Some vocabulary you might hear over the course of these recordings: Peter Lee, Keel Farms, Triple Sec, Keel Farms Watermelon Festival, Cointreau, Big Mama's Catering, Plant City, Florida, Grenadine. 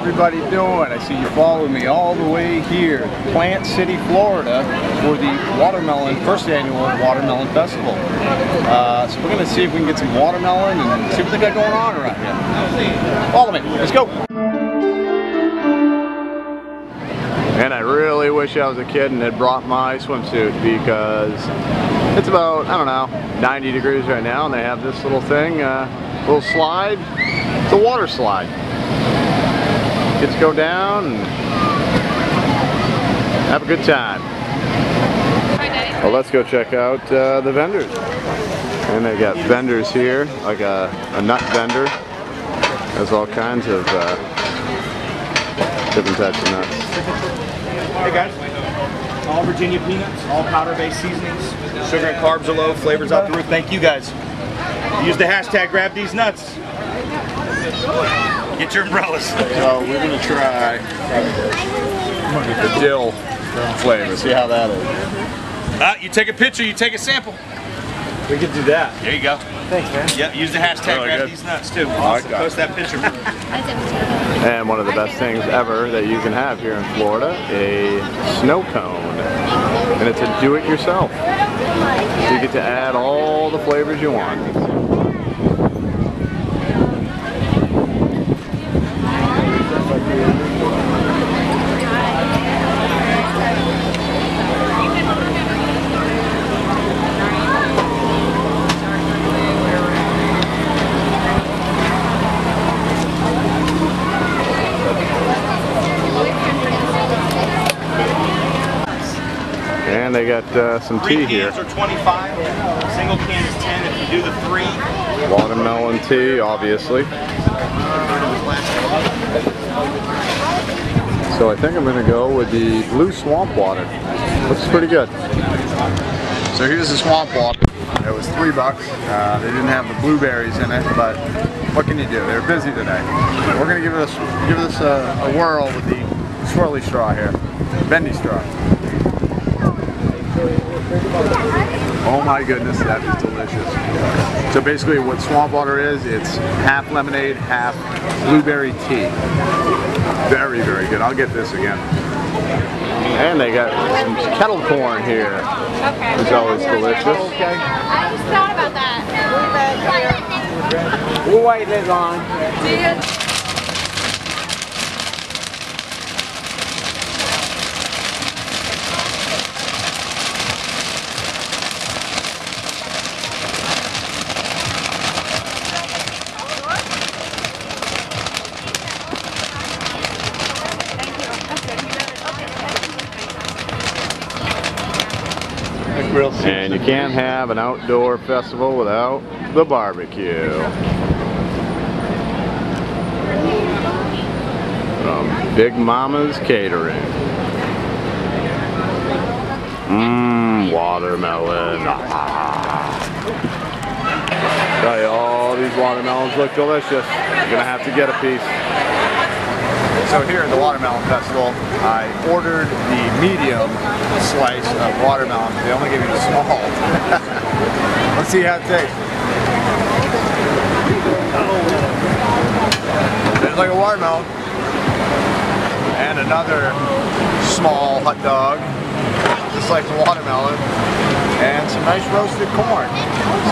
everybody doing? I see you following me all the way here, Plant City, Florida, for the watermelon, first annual watermelon festival. So we're gonna see if we can get some watermelon and see what they got going on around here. Follow me, let's go. And I really wish I was a kid and had brought my swimsuit, because it's about, I don't know, 90 degrees right now, and they have this little thing, little slide. It's a water slide. Kids go down and have a good time. Well, let's go check out the vendors. And they've got vendors here, like a nut vendor. There's all kinds of different types of nuts. Hey guys, all Virginia peanuts, all powder-based seasonings, sugar and carbs are low, flavors out the roof. Thank you guys. Use the hashtag grab these nuts. Get your umbrellas. So we're gonna try the dill flavor. See how that is. You take a picture. You take a sample. We can do that. There you go. Thanks, man. Yep. Use the hashtag grab these nuts too. Awesome. Post that picture. And one of the best things ever that you can have here in Florida, a snow cone, and it's a do-it-yourself. So you get to add all the flavors you want. And they got some tea here. Three cans are 25, single can is 10 if you do the three. Watermelon tea, obviously. So I think I'm going to go with the blue swamp water. Looks pretty good. So here's the swamp water. It was $3. They didn't have the blueberries in it, but what can you do? They're busy today. We're going to give this a whirl with the swirly straw here, bendy straw. Oh my goodness, that is delicious. So basically what swamp water is, it's half lemonade, half blueberry tea. Very, very good. I'll get this again. And they got some kettle corn here. It's always delicious. I just thought about that. We'll wait this on. And you can't have an outdoor festival without the barbecue. From Big Mama's Catering. Watermelon. I tell you, all these watermelons look delicious. You're gonna have to get a piece. So here at the Watermelon Festival, I ordered the medium slice of watermelon. They only gave me the small. Let's see how it tastes. Tastes like a watermelon. And another small hot dog, just like the watermelon. And some nice roasted corn.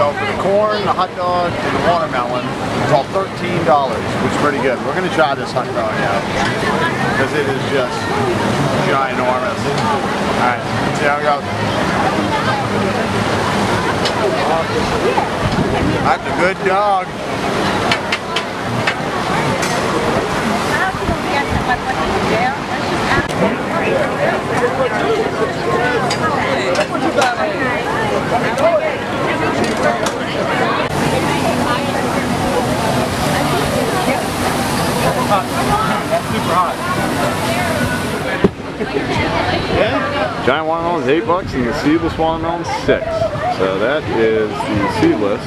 So for the corn, the hot dog, and the watermelon, it's all $13, which is pretty good. We're going to try this hot dog now, because it is just ginormous. All right, let's see how it goes. That's a good dog. Giant watermelon is $8 and the seedless watermelon is $6. So that is the seedless.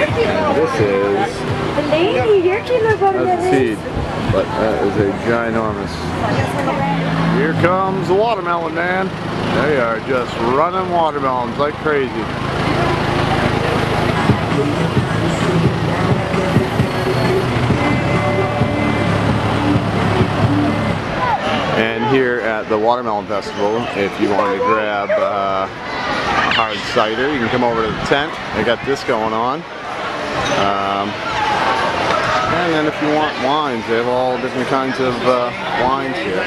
And this is the seed, but that is a ginormous. Here comes the watermelon, man. They are just running watermelons like crazy. And here at the Watermelon Festival, if you wanted to grab hard cider, you can come over to the tent. They got this going on. And then if you want wines, they have all different kinds of wines here.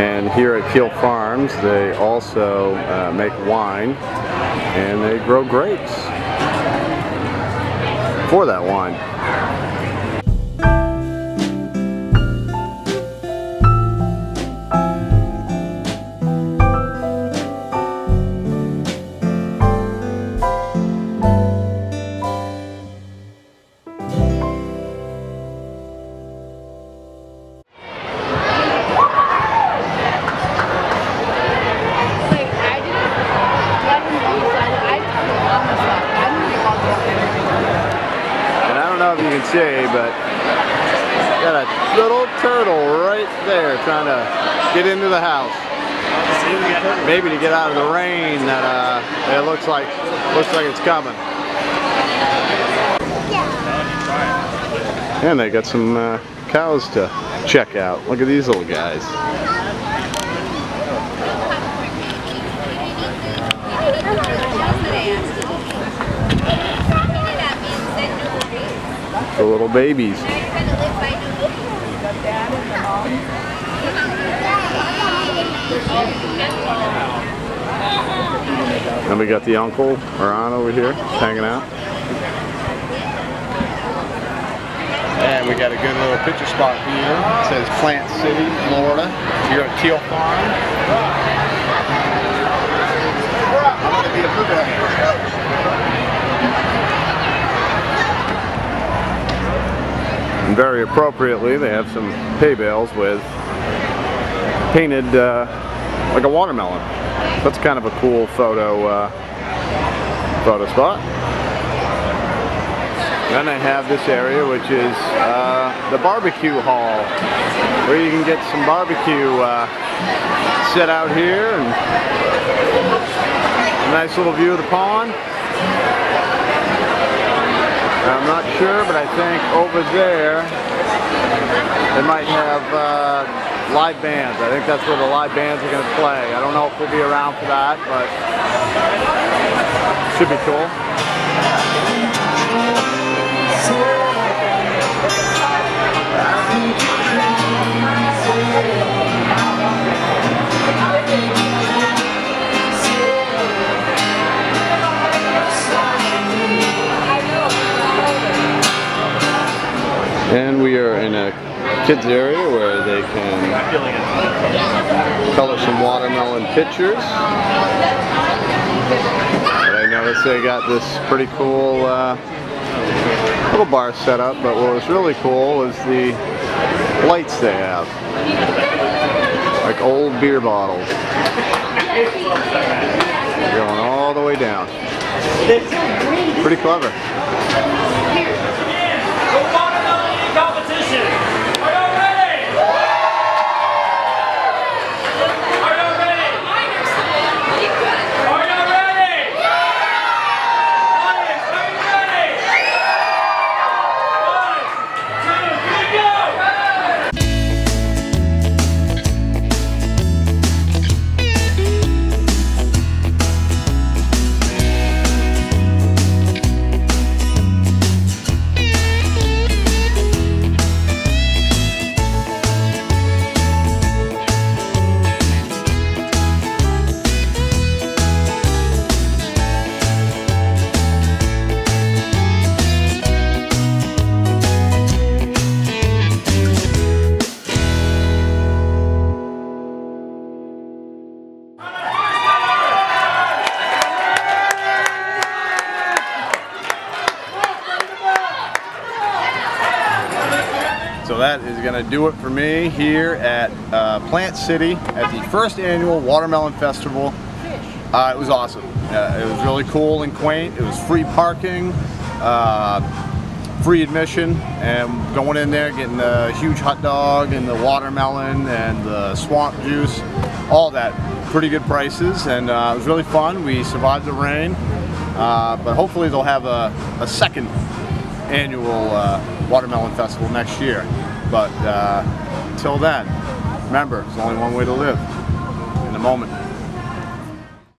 And here at Keel Farms, they also make wine, and they grow grapes for that wine. But got a little turtle right there trying to get into the house. Maybe to get out of the rain that it looks like it's coming. Yeah. And they got some cows to check out. Look at these little guys. The little babies. And we got the uncle or aunt over here hanging out. And we got a good little picture spot here. It says Plant City, Florida. You're at Keel Farm. Very appropriately, they have some hay bales with painted like a watermelon. That's kind of a cool photo spot. Then they have this area, which is the barbecue hall, where you can get some barbecue set out here, and a nice little view of the pond. I'm not sure, but I think over there they might have live bands. I think that's where the live bands are going to play. I don't know if we'll be around for that, but should be cool. And we are in a kids area where they can color some watermelon pictures. But I noticed they got this pretty cool little bar set up, but what was really cool was the lights they have. Like old beer bottles. They're going all the way down. Pretty clever. So that is going to do it for me here at Plant City at the first annual Watermelon Festival. It was awesome. It was really cool and quaint. It was free parking, free admission, and going in there getting the huge hot dog and the watermelon and the swamp juice, all that. Pretty good prices, and it was really fun. We survived the rain, but hopefully they'll have a second annual Watermelon Festival next year. But until then, remember, there's only one way to live, in the moment.